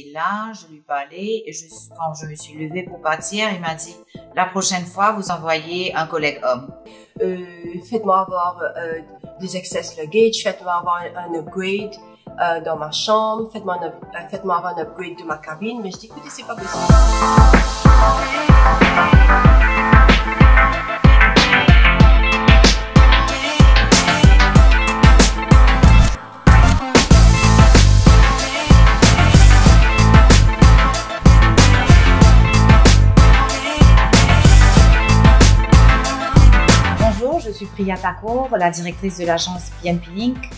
Et là, je lui parlais et quand je me suis levée pour partir, il m'a dit « La prochaine fois, vous envoyez un collègue homme. Faites-moi avoir des excess luggage, faites-moi avoir un upgrade dans ma chambre, faites-moi avoir un upgrade de ma cabine. » Mais je dis « Écoutez, c'est pas possible. » Je suis Pria Thacoor, la directrice de l'agence P&P Link,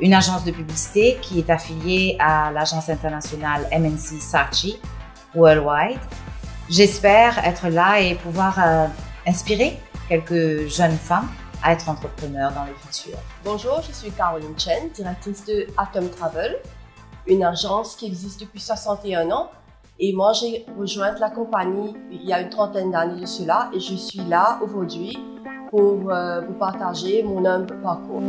une agence de publicité qui est affiliée à l'agence internationale MNC Saatchi Worldwide. J'espère être là et pouvoir inspirer quelques jeunes femmes à être entrepreneurs dans le futur. Bonjour, je suis Caroline Chen, directrice de Atom Travel, une agence qui existe depuis 61 ans. Et moi, j'ai rejoint la compagnie il y a une trentaine d'années de cela et je suis là aujourd'hui pour partager mon humble parcours.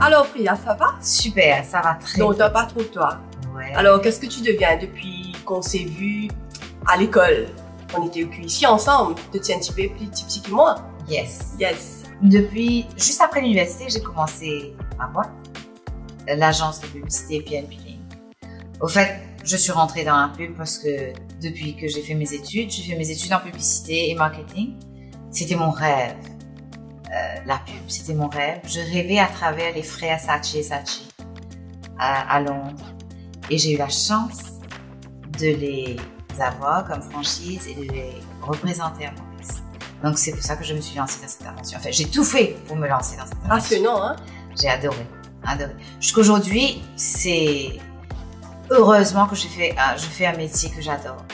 Alors Pria, ça va? Super, ça va très bien. Donc t'as pas trop toi. Ouais. Alors qu'est-ce que tu deviens depuis qu'on s'est vu à l'école? On était ici ensemble, tu tiens un petit peu plus petit que moi. Yes. Yes. Depuis, juste après l'université, j'ai commencé ma boîte, l'agence de publicité P&P Link. Au fait, je suis rentrée dans la pub parce que depuis que j'ai fait mes études en publicité et marketing. C'était mon rêve. La pub, c'était mon rêve. Je rêvais à travers les frères Saatchi et Saatchi à Londres. Et j'ai eu la chance de les avoir comme franchise et de les représenter à moi. Donc c'est pour ça que je me suis lancée dans cette aventure. Enfin, j'ai tout fait pour me lancer dans cette aventure. Passionnant, hein? J'ai adoré, adoré. Jusqu'aujourd'hui, c'est heureusement que je fais un métier que j'adore.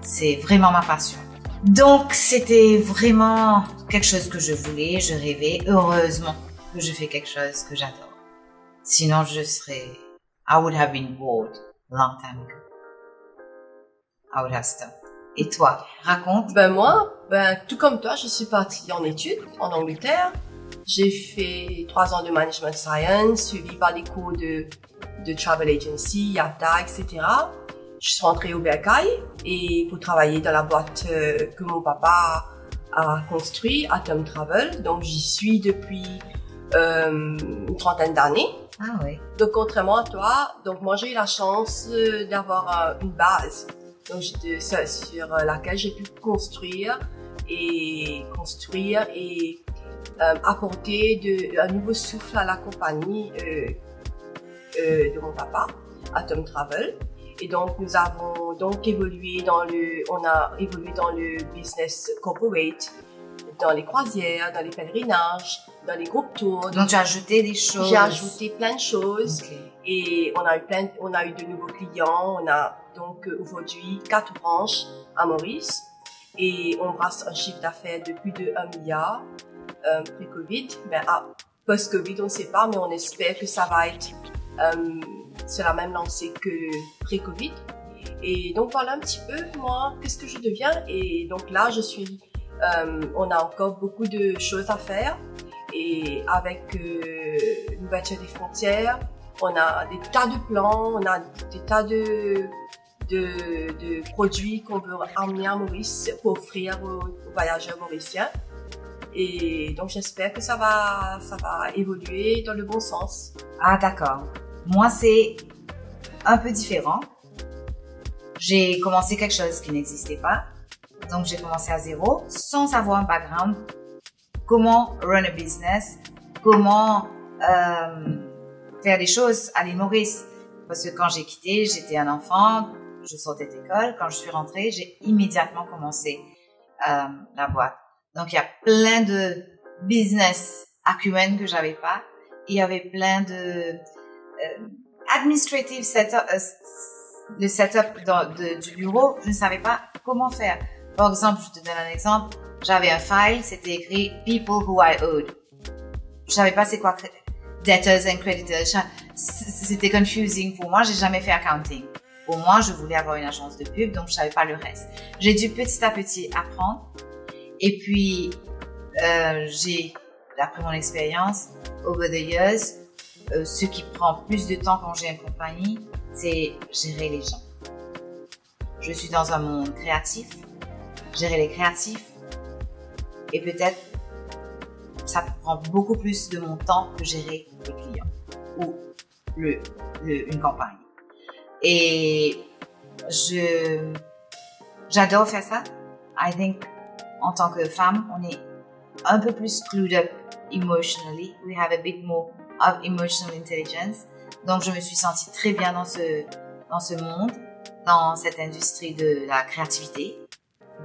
C'est vraiment ma passion. Donc c'était vraiment quelque chose que je voulais, je rêvais. Heureusement que je fais quelque chose que j'adore. Sinon, je serais... I would have been bored long time ago. I would have stopped. Et toi, raconte. Ben moi, tout comme toi, je suis partie en études en Angleterre. J'ai fait 3 ans de management science, suivi par des cours de travel agency, Yata, etc. Je suis rentrée au Berkai et pour travailler dans la boîte que mon papa a construite, Atom Travel. Donc j'y suis depuis une trentaine d'années. Ah oui. Donc contrairement à toi, donc moi j'ai eu la chance d'avoir une base. Donc, sur laquelle j'ai pu construire et apporter un nouveau souffle à la compagnie de mon papa, Atom Travel. Et donc, nous avons donc évolué dans le business corporate, dans les croisières, dans les pèlerinages, dans les groupes tours. Donc, tu as ajouté des choses. J'ai ajouté plein de choses. Okay. Et on a eu de nouveaux clients. On a donc aujourd'hui 4 branches à Maurice et on brasse un chiffre d'affaires de plus de 1 milliard pré-Covid. Ben, post-Covid, on ne sait pas, mais on espère que ça va être sur la même lancée que pré-Covid. Et donc voilà un petit peu, moi, qu'est-ce que je deviens. Et donc là, on a encore beaucoup de choses à faire et avec l'ouverture des frontières. On a des tas de plans, on a des tas de produits qu'on veut amener à Maurice pour offrir aux voyageurs mauriciens. Et donc j'espère que ça va évoluer dans le bon sens. Ah d'accord. Moi c'est un peu différent. J'ai commencé quelque chose qui n'existait pas. Donc j'ai commencé à zéro sans avoir un background. Comment run a business? Comment... faire des choses à l'île Maurice. Parce que quand j'ai quitté, j'étais un enfant, je sortais d'école. Quand je suis rentrée, j'ai immédiatement commencé la boîte. Donc, il y a plein de business acumen que j'avais pas. Il y avait plein de administrative setup, le setup du bureau. Je ne savais pas comment faire. Par exemple, je te donne un exemple. J'avais un file, c'était écrit « People who I owed ». Je savais pas c'est quoi... Debtors and creditors, c'était confusing pour moi, j'ai jamais fait accounting. Pour moi, je voulais avoir une agence de pub, donc je savais pas le reste. J'ai dû petit à petit apprendre. Et puis, d'après mon expérience, over the years, ce qui prend plus de temps quand j'ai une compagnie, c'est gérer les gens. Je suis dans un monde créatif, gérer les créatifs, et peut-être ça prend beaucoup plus de mon temps que gérer les clients ou une campagne. Et j'adore faire ça. I think en tant que femme, on est un peu plus clued up emotionally. We have a bit more of emotional intelligence. Donc je me suis sentie très bien dans ce monde, dans cette industrie de la créativité,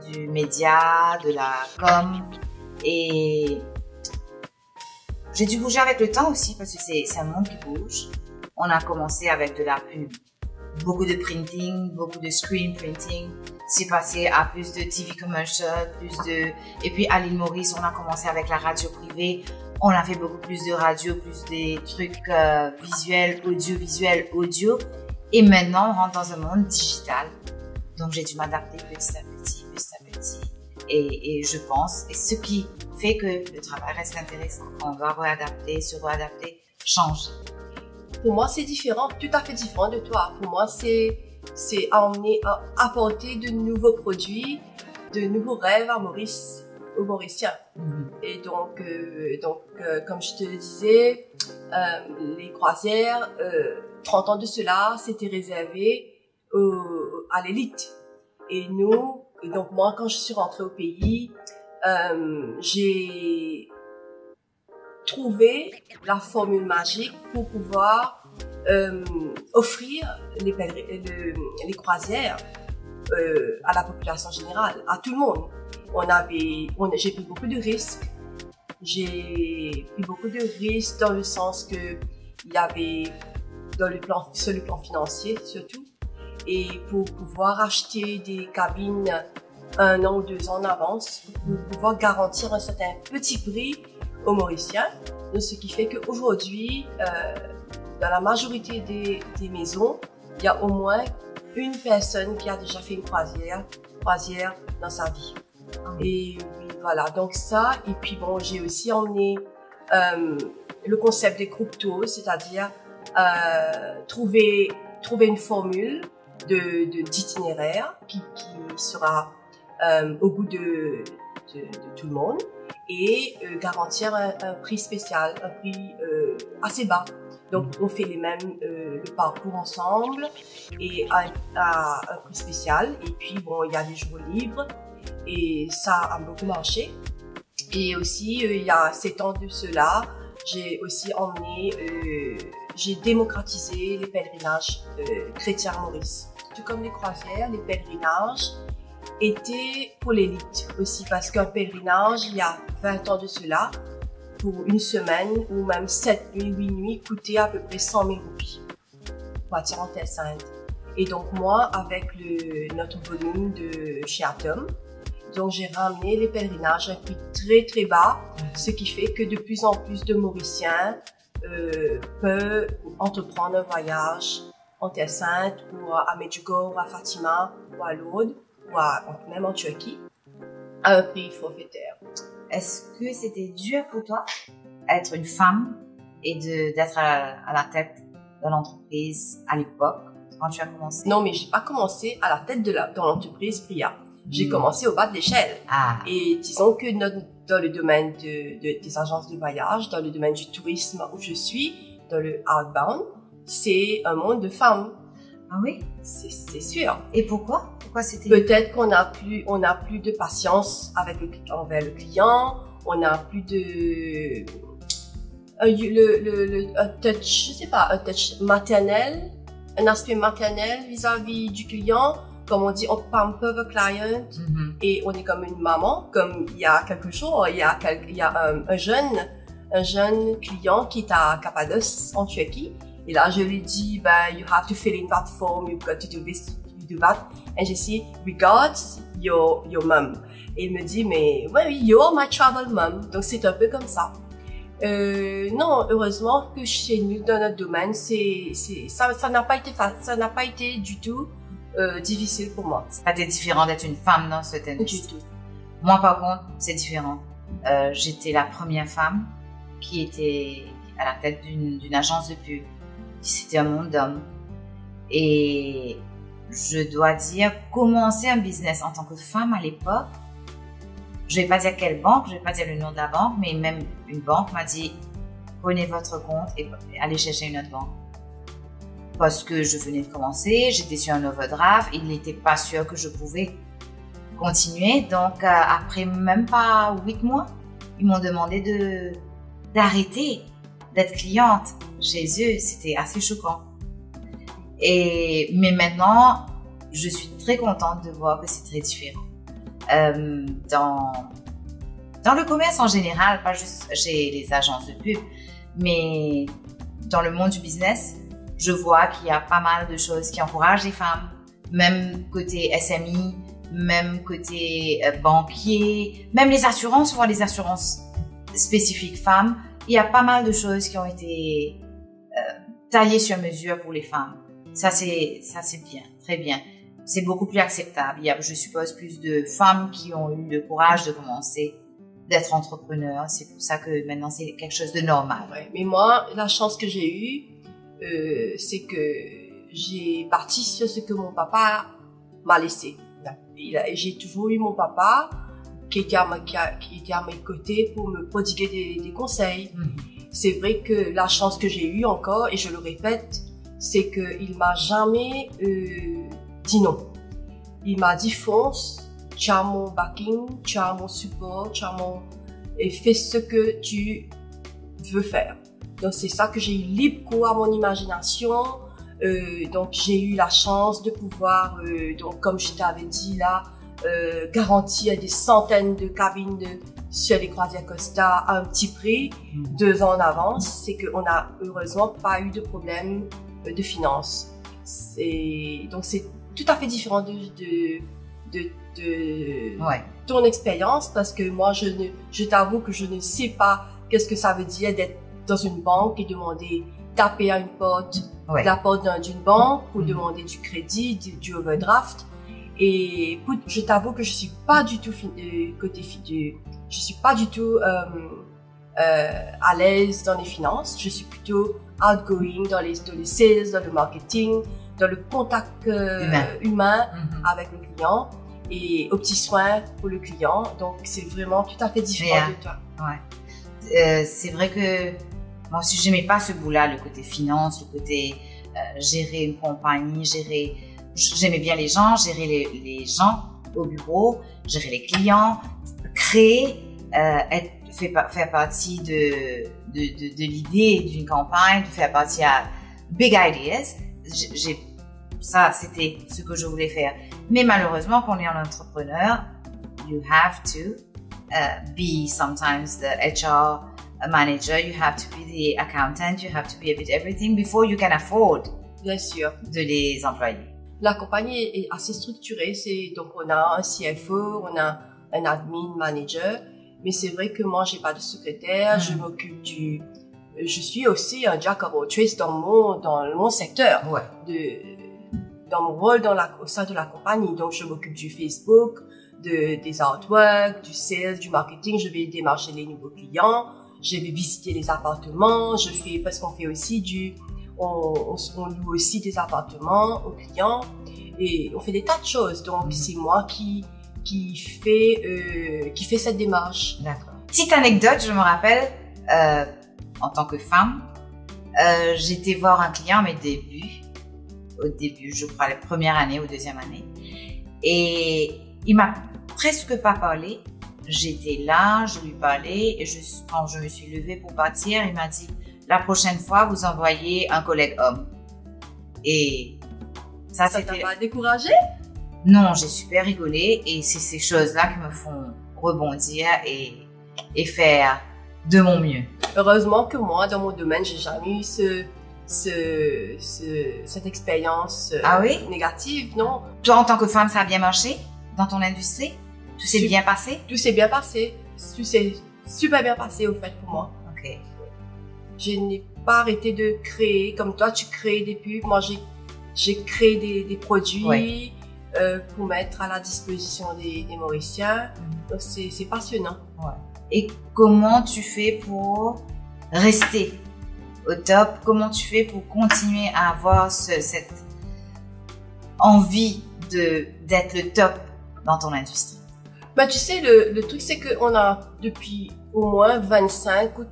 du média, de la com. Et j'ai dû bouger avec le temps aussi parce que c'est un monde qui bouge. On a commencé avec de la pub, beaucoup de printing, beaucoup de screen printing. C'est passé à plus de TV commercial, Et puis à l'île Maurice, on a commencé avec la radio privée. On a fait beaucoup plus de radio, plus des trucs visuels, audiovisuels, audio. Et maintenant, on rentre dans un monde digital. Donc, j'ai dû m'adapter petit à petit, Et je pense, et ce qui fait que le travail reste intéressant. On doit réadapter, se réadapter, changer. Pour moi, c'est différent, tout à fait différent de toi. Pour moi, c'est apporter de nouveaux produits, de nouveaux rêves à Maurice, aux Mauriciens. Et donc, comme je te le disais, les croisières, 30 ans de cela, c'était réservé à l'élite. Et nous, donc moi, quand je suis rentrée au pays, j'ai trouvé la formule magique pour pouvoir offrir les croisières à la population générale, à tout le monde. J'ai pris beaucoup de risques. J'ai pris beaucoup de risques dans le sens que il y avait sur le plan financier surtout, et pour pouvoir acheter des cabines 1 an ou 2 ans en avance, pour pouvoir garantir un certain petit prix aux Mauriciens. Donc, ce qui fait qu'aujourd'hui, dans la majorité des maisons, il y a au moins une personne qui a déjà fait une croisière dans sa vie. Et voilà, donc ça, et puis bon, j'ai aussi emmené le concept des group tours, c'est-à-dire trouver une formule d'itinéraire qui sera au goût de tout le monde, et garantir un prix spécial, un prix assez bas. Donc on fait les mêmes le parcours ensemble et à un prix spécial, et puis bon, il y a des jours libres, et ça a beaucoup marché. Et aussi il y a 7 ans de cela, j'ai aussi emmené, j'ai démocratisé les pèlerinages chrétiens à Maurice. Tout comme les croisières, les pèlerinages étaient pour l'élite aussi, parce qu'un pèlerinage, il y a 20 ans de cela, pour une semaine ou même 7 nuits, 8 nuits, coûtait à peu près 100 000 roupies pour partir en Terre Sainte. Et donc moi, avec notre volume de chez Atom, donc j'ai ramené les pèlerinages à un prix très très bas, ce qui fait que de plus en plus de Mauriciens peuvent entreprendre un voyage en Terre Sainte, ou à Medjugorje, ou à Fatima, ou à Lourdes, ou même en Turquie, à un prix forfaitaire. Est-ce que c'était dur pour toi d'être une femme et d'être à la tête de l'entreprise à l'époque, quand tu as commencé? Non, mais j'ai pas commencé à la tête dans l'entreprise Pria. J'ai commencé au bas de l'échelle. Et disons que dans le domaine des agences de voyage, dans le domaine du tourisme où je suis, dans le outbound, c'est un monde de femmes. Ah oui? C'est sûr. Et pourquoi? C'était... Peut-être qu'on n'a plus de patience envers le client, on n'a plus de... un touch, je sais pas, un touch maternel, un aspect maternel vis-à-vis du client. Comme on dit, on pamper le client, et on est comme une maman. Comme il y a quelques jours, il y a un jeune client qui est à Cappadoce en Turquie, et là je lui dis, ben, you have to fill in that form, you've got to do this, you do that, and je dis, regards your mom. Et il me dit, mais oui, you're my travel mom. Donc c'est un peu comme ça. Non, heureusement que chez nous, dans notre domaine, ça n'a pas été du tout difficile pour moi. C'était différent d'être une femme dans cette industrie. Du tout. Moi, par contre, c'est différent. J'étais la première femme qui était à la tête d'une agence de pub. C'était un monde d'hommes. Et je dois dire, commencer un business en tant que femme à l'époque, je ne vais pas dire quelle banque, je ne vais pas dire le nom de la banque, mais même une banque m'a dit « Prenez votre compte et allez chercher une autre banque. » Parce que je venais de commencer, j'étais sur un overdraft, il n'était pas sûr que je pouvais continuer. Donc après même pas 8 mois, ils m'ont demandé d'arrêter d'être cliente chez eux. C'était assez choquant. Mais maintenant, je suis très contente de voir que c'est très différent. Dans le commerce en général, pas juste chez les agences de pub, mais dans le monde du business, je vois qu'il y a pas mal de choses qui encouragent les femmes, même côté SMI, même côté banquier, même les assurances, voire les assurances spécifiques femmes. Il y a pas mal de choses qui ont été taillées sur mesure pour les femmes. Ça c'est bien, très bien. C'est beaucoup plus acceptable. Il y a, je suppose, plus de femmes qui ont eu le courage de commencer, d'être entrepreneur. C'est pour ça que maintenant c'est quelque chose de normal. Ouais, mais moi, la chance que j'ai eue, c'est que j'ai parti sur ce que mon papa m'a laissé. J'ai toujours eu mon papa qui était à mes côtés pour me prodiguer des conseils. Mmh. C'est vrai que la chance que j'ai eue encore, et je le répète, c'est qu'il ne m'a jamais dit non. Il m'a dit fonce, tu as mon backing, tu as mon support, et fais ce que tu veux faire. Donc c'est ça que j'ai eu libre cours à mon imagination. Donc j'ai eu la chance de pouvoir, donc comme je t'avais dit là, garantir des centaines de cabines sur les croisières Costa à un petit prix, 2 ans en avance. C'est qu'on n'a heureusement pas eu de problème de finances. Donc c'est tout à fait différent de ouais, ton expérience, parce que moi je t'avoue que je ne sais pas qu'est-ce que ça veut dire d'être dans une banque et demander, taper à une porte, ouais, la porte d'une banque pour demander du crédit, du overdraft. Et je t'avoue que je suis pas du tout je suis pas du tout à l'aise dans les finances. Je suis plutôt outgoing dans les sales, dans le marketing, dans le contact humain avec le client et aux petits soins pour le client. Donc c'est vraiment tout à fait différent de toi. Ouais. C'est vrai que moi aussi j'aimais pas ce bout-là, le côté finance, le côté gérer une compagnie, gérer. J'aimais bien les gens, gérer les gens au bureau, gérer les clients, créer, faire partie de l'idée d'une campagne, de faire partie à Big Ideas. Ça, c'était ce que je voulais faire. Mais malheureusement, quand on est un entrepreneur, you have to be sometimes the HR manager, you have to be the accountant, you have to be a bit everything before you can afford, bien sûr, de les employer. La compagnie est assez structurée, donc on a un CFO, on a un admin manager, mais c'est vrai que moi j'ai pas de secrétaire, je m'occupe je suis aussi un jack of all trades dans mon secteur, ouais, dans mon rôle au sein de la compagnie. Donc je m'occupe du Facebook, des artworks, du sales, du marketing, je vais démarcher les nouveaux clients, je vais visiter les appartements, parce qu'on fait aussi on loue aussi des appartements aux clients et on fait des tas de choses. Donc c'est moi qui fait cette démarche. D'accord. Petite anecdote, je me rappelle, en tant que femme, j'étais voir un client à mes débuts, je crois la première année ou deuxième année, et il m'a presque pas parlé. J'étais là, je lui parlais, et quand je me suis levée pour partir, il m'a dit « La prochaine fois, vous envoyez un collègue homme. » Et ça, c'était... Ça t'a pas découragée ? Non, j'ai super rigolé, et c'est ces choses-là qui me font rebondir et faire de mon mieux. Heureusement que moi, dans mon domaine, j'ai jamais eu cette expérience négative, non? Toi, en tant que femme, ça a bien marché dans ton industrie? Tout s'est bien passé? Tout s'est bien passé. Tout s'est super bien passé, au fait, pour moi. Ok. Je n'ai pas arrêté de créer. Comme toi, tu crées des pubs. Moi, J'ai créé des produits ouais. Pour mettre à la disposition des Mauriciens. Mmh. Donc c'est passionnant. Ouais. Et comment tu fais pour rester au top? Comment tu fais pour continuer à avoir cette envie d'être le top dans ton industrie? Bah, tu sais, le truc, c'est qu'on a depuis au moins 25 ou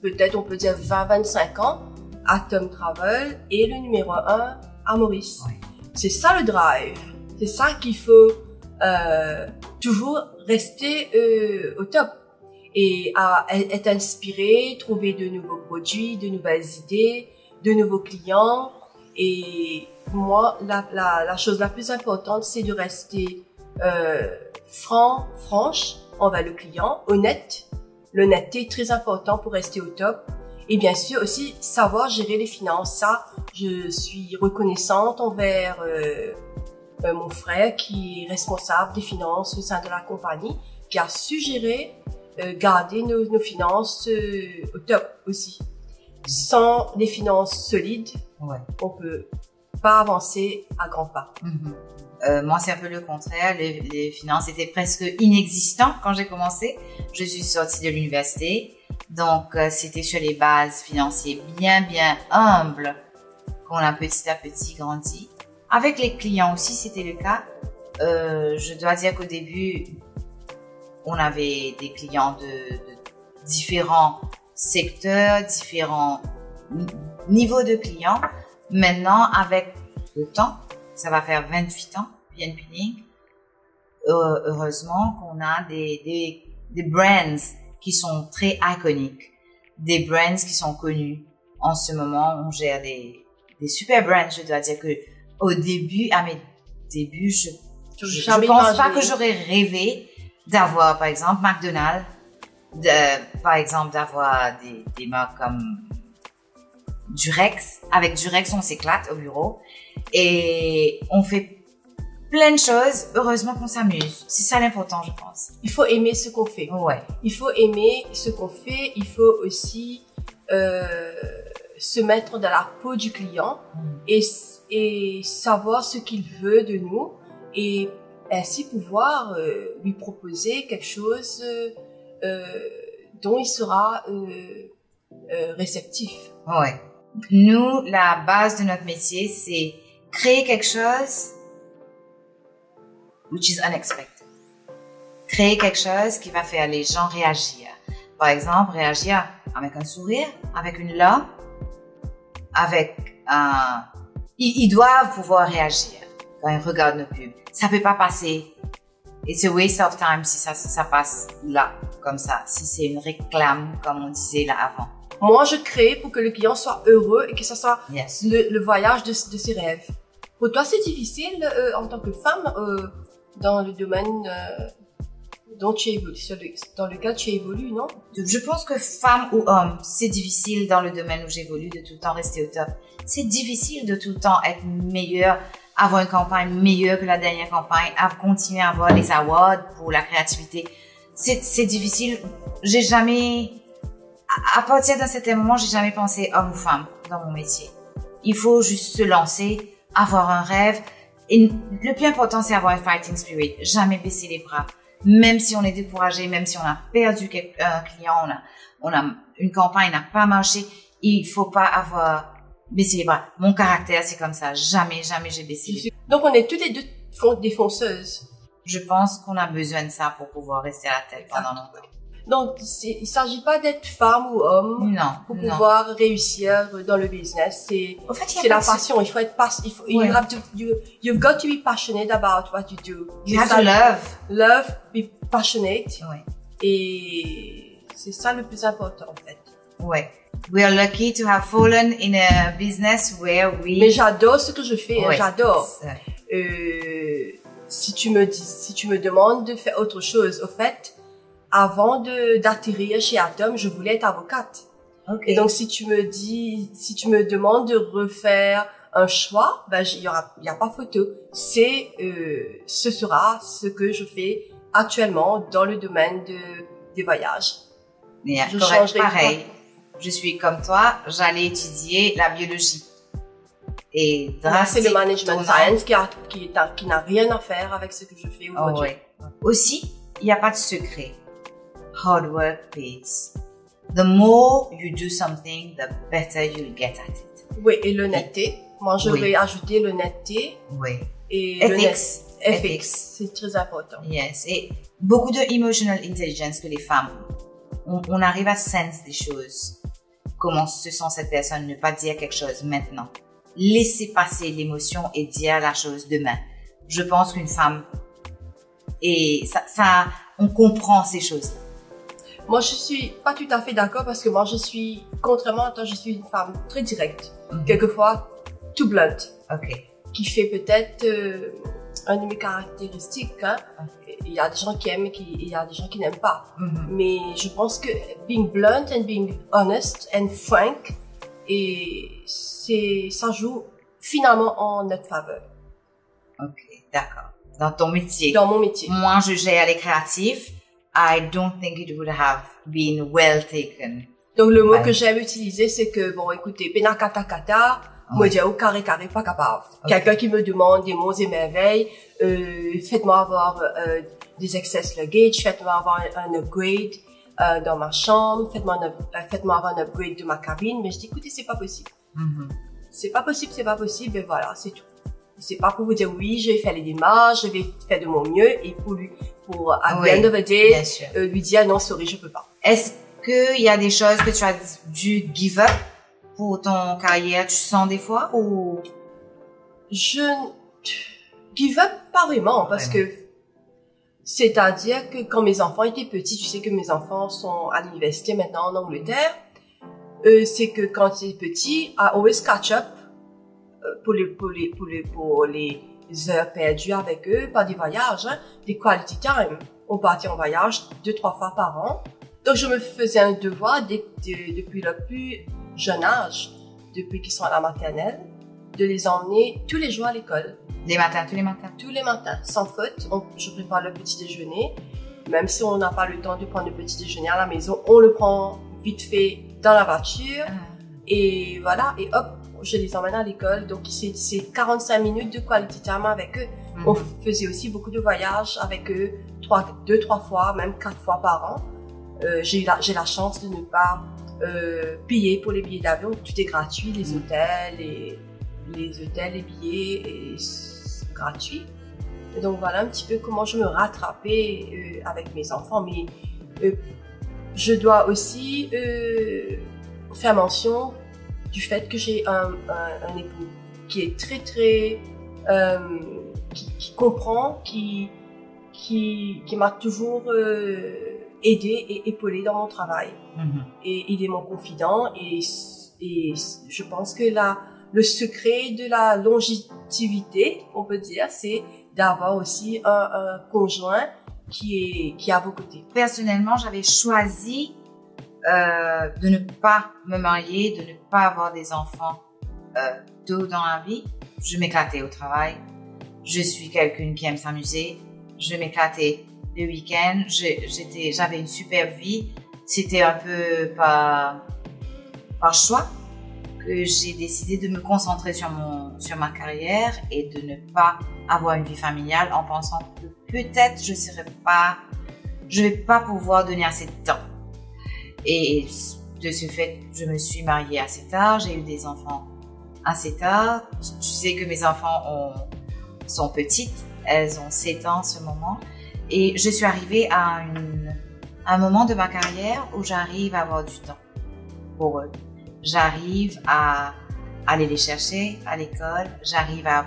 peut-être on peut dire 20-25 ans Atom Travel est le numéro 1 à Maurice. Ouais. C'est ça le drive, c'est ça qu'il faut toujours rester au top et être inspiré, trouver de nouveaux produits, de nouvelles idées, de nouveaux clients. Et pour moi, la chose la plus importante, c'est de rester franche envers le client, honnête. L'honnêteté est très important pour rester au top. Et bien sûr aussi savoir gérer les finances. Ça, je suis reconnaissante envers mon frère qui est responsable des finances au sein de la compagnie, qui a su gérer, garder nos finances au top aussi. Sans des finances solides, ouais. on peut pas avancer à grands pas. Mm-hmm. Moi, c'est un peu le contraire. Les finances étaient presque inexistantes quand j'ai commencé. Je suis sortie de l'université. Donc, c'était sur les bases financières bien humbles qu'on a petit à petit grandi. Avec les clients aussi, c'était le cas. Je dois dire qu'au début, on avait des clients de différents secteurs, différents niveaux de clients. Maintenant, avec le temps, ça va faire 28 ans, P&P Link. Heureusement qu'on a des brands qui sont très iconiques, des brands qui sont connus. En ce moment, on gère des super brands. Je dois dire que au début, à mes débuts, je ne pense pas que j'aurais rêvé d'avoir, par exemple, McDonald's, par exemple, d'avoir des marques comme Durex. Avec Durex, on s'éclate au bureau et on fait plein de choses. Heureusement qu'on s'amuse. C'est ça l'important, je pense. Il faut aimer ce qu'on fait. Ouais. Il faut aimer ce qu'on fait. Il faut aussi se mettre dans la peau du client et savoir ce qu'il veut de nous et ainsi pouvoir lui proposer quelque chose dont il sera réceptif. Ouais. Nous, la base de notre métier, c'est créer quelque chose which is unexpected. Créer quelque chose qui va faire les gens réagir. Par exemple, réagir avec un sourire, avec une larme, avec un... Ils doivent pouvoir réagir quand ils regardent nos pubs. Ça peut pas passer. It's a waste of time si ça passe là, comme ça. Si c'est une réclame, comme on disait là avant. Moi, je crée pour que le client soit heureux et que ça soit yes. le voyage de ses rêves. Pour toi, c'est difficile en tant que femme dans le domaine dont tu évolues, dans lequel tu évolues, non? Je pense que femme ou homme, c'est difficile dans le domaine où j'évolue de tout le temps rester au top. C'est difficile de tout le temps être meilleur, avoir une campagne meilleure que la dernière campagne, à continuer à avoir les awards pour la créativité. C'est difficile. J'ai jamais... À partir d'un certain moment, j'ai jamais pensé homme ou femme dans mon métier. Il faut juste se lancer, avoir un rêve. Et le plus important, c'est avoir un fighting spirit. Jamais baisser les bras. Même si on est découragé, même si on a perdu un client, on a une campagne n'a pas marché, il faut pas avoir baissé les bras. Mon caractère, c'est comme ça. Jamais j'ai baissé les bras. Donc, on est toutes les deux défonceuses. Je pense qu'on a besoin de ça pour pouvoir rester à la tête pendant longtemps. Donc, il ne s'agit pas d'être femme ou homme pour pouvoir réussir dans le business. C'est en fait, la passion. Il faut être passionné. Ouais. You've got to be passionate about what you do. You have to love. Love, be passionate. Ouais. Et c'est ça le plus important, en fait. Ouais. We are lucky to have fallen in a business where we... Mais j'adore ce que je fais. Ouais. Hein, j'adore. Si tu me demandes de faire autre chose, au fait... Avant d'atterrir chez Atom, je voulais être avocate. Okay. Et donc, si tu me demandes de refaire un choix, ben, il n'y a pas photo. Ce sera ce que je fais actuellement dans le domaine des voyages. Yeah, je changerai pareil. Je suis comme toi, j'allais étudier la biologie. et drastique. C'est le management science qui n'a rien à faire avec ce que je fais aujourd'hui. Oh, ouais. Aussi, il n'y a pas de secret. Hard work pays. The more you do something, the better you'll get at it. Oui, et l'honnêteté. Moi, je vais ajouter l'honnêteté. Oui. Et ethics. Ethics, c'est très important. Yes. Et beaucoup de emotional intelligence que les femmes, on arrive à sense des choses. Comment se sent cette personne, ne pas dire quelque chose maintenant. Laisser passer l'émotion et dire la chose demain. Je pense qu'une femme, et on comprend ces choses-là. Moi, je suis pas tout à fait d'accord parce que moi, je suis, contrairement à toi, je suis une femme très directe. Mm-hmm. Quelquefois, too blunt. Ok. Qui fait peut-être un de mes caractéristiques. Hein. Okay. Il y a des gens qui aiment et il y a des gens qui n'aiment pas. Mm-hmm. Mais je pense que being blunt and being honest and frank, et ça joue finalement en notre faveur. Ok, d'accord. Dans ton métier. Dans mon métier. Moi, je gère les créatifs. I don't think it would have been well taken. Donc le mot que j'aime utiliser, c'est que, bon, écoutez, pena kata kata, moi j'ai au carré carré pas capable. Okay. Quelqu'un qui me demande des mots et merveilles, faites-moi avoir des excess luggage, faites-moi avoir un upgrade dans ma chambre, faites-moi avoir un upgrade de ma cabine, mais je dis, écoutez, c'est pas possible. Mm-hmm. C'est pas possible, et voilà, c'est tout. C'est pas pour vous dire oui, je vais faire les démarches, je vais faire de mon mieux et pour à the end of the day, lui dire non, sorry, je peux pas. Est-ce qu'il y a des choses que tu as dû give up pour ton carrière, tu sens des fois ou? Je give up pas vraiment parce que c'est-à-dire que quand mes enfants étaient petits, tu sais que mes enfants sont à l'université maintenant en Angleterre, c'est que quand ils étaient petits, I always catch up. Pour les heures perdues avec eux, pas des voyages, hein, des quality time. On partait en voyage 2-3 fois par an. Donc je me faisais un devoir depuis le plus jeune âge, depuis qu'ils sont à la maternelle, de les emmener tous les jours à l'école. Les matins, tous les matins? Tous les matins, sans faute. Je prépare le petit déjeuner. Même si on n'a pas le temps de prendre le petit déjeuner à la maison, on le prend vite fait dans la voiture. Ah. Et voilà, et hop, je les emmène à l'école, donc c'est 45 minutes de quality time avec eux. Mm-hmm. On faisait aussi beaucoup de voyages avec eux, 2-3 fois, même 4 fois par an. J'ai la chance de ne pas payer pour les billets d'avion, tout est gratuit, les hôtels, les billets sont gratuits. Et donc voilà un petit peu comment je me rattrapais avec mes enfants, mais je dois aussi faire mention du fait que j'ai un époux qui est très qui comprend, qui m'a toujours aidée et épaulée dans mon travail. Mm-hmm. Et il est mon confident et je pense que le secret de la longévité, on peut dire, c'est d'avoir aussi un conjoint qui est à vos côtés. Personnellement, j'avais choisi de ne pas me marier, de ne pas avoir des enfants tôt dans la vie. Je m'éclatais au travail. Je suis quelqu'une qui aime s'amuser. Je m'éclatais le week-end. J'avais une superbe vie. C'était un peu par choix que j'ai décidé de me concentrer sur ma carrière et de ne pas avoir une vie familiale en pensant que peut-être je vais pas pouvoir donner assez de temps. Et de ce fait, je me suis mariée assez tard, j'ai eu des enfants assez tard. Tu sais que mes enfants sont petites, elles ont 7 ans en ce moment. Et je suis arrivée à un moment de ma carrière où j'arrive à avoir du temps pour eux. J'arrive à aller les chercher à l'école, j'arrive à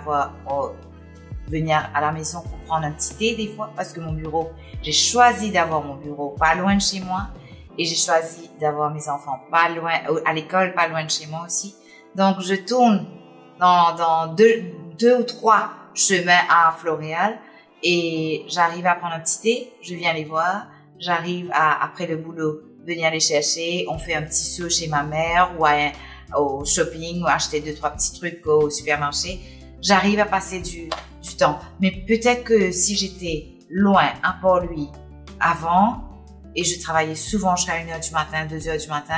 venir à la maison pour prendre un petit thé des fois, parce que mon bureau, j'ai choisi d'avoir mon bureau pas loin de chez moi. Et j'ai choisi d'avoir mes enfants pas loin, à l'école, pas loin de chez moi aussi. Donc, je tourne dans deux ou trois chemins à Floréal et j'arrive à prendre un petit thé, je viens les voir, j'arrive après le boulot, venir les chercher, on fait un petit saut chez ma mère ou au shopping ou acheter 2-3 petits trucs au supermarché. J'arrive à passer du temps. Mais peut-être que si j'étais loin, à Port-Louis, avant, et je travaillais souvent jusqu'à 1h du matin, 2h du matin,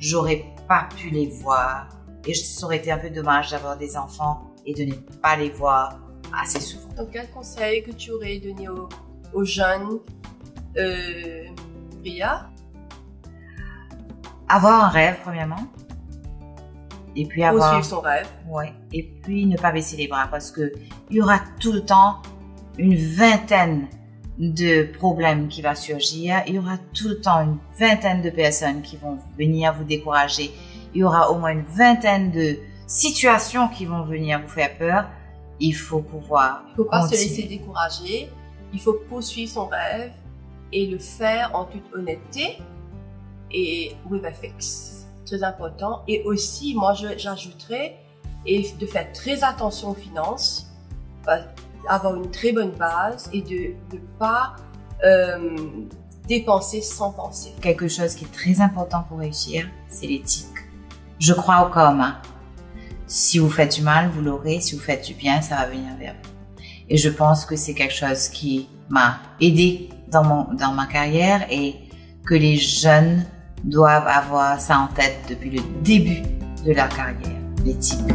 j'aurais pas pu les voir Et ça aurait été un peu dommage d'avoir des enfants et de ne pas les voir assez souvent. Donc quel conseil que tu aurais donné aux jeunes Pria? Avoir un rêve premièrement. Et puis avoir... Poursuivre son rêve. Ouais. Et puis ne pas baisser les bras parce que il y aura tout le temps une vingtaine de problèmes qui va surgir. Il y aura tout le temps une vingtaine de personnes qui vont venir vous décourager. Il y aura au moins une vingtaine de situations qui vont venir vous faire peur. Il faut pouvoir continuer. Il ne faut pas se laisser décourager. Il faut poursuivre son rêve et le faire en toute honnêteté et with a fix. Très important. Et aussi, moi, j'ajouterais de faire très attention aux finances, avoir une très bonne base et de ne pas dépenser sans penser. Quelque chose qui est très important pour réussir, c'est l'éthique. Je crois au karma. Si vous faites du mal, vous l'aurez. Si vous faites du bien, ça va venir vers vous. Et je pense que c'est quelque chose qui m'a aidée dans ma carrière et que les jeunes doivent avoir ça en tête depuis le début de leur carrière, l'éthique.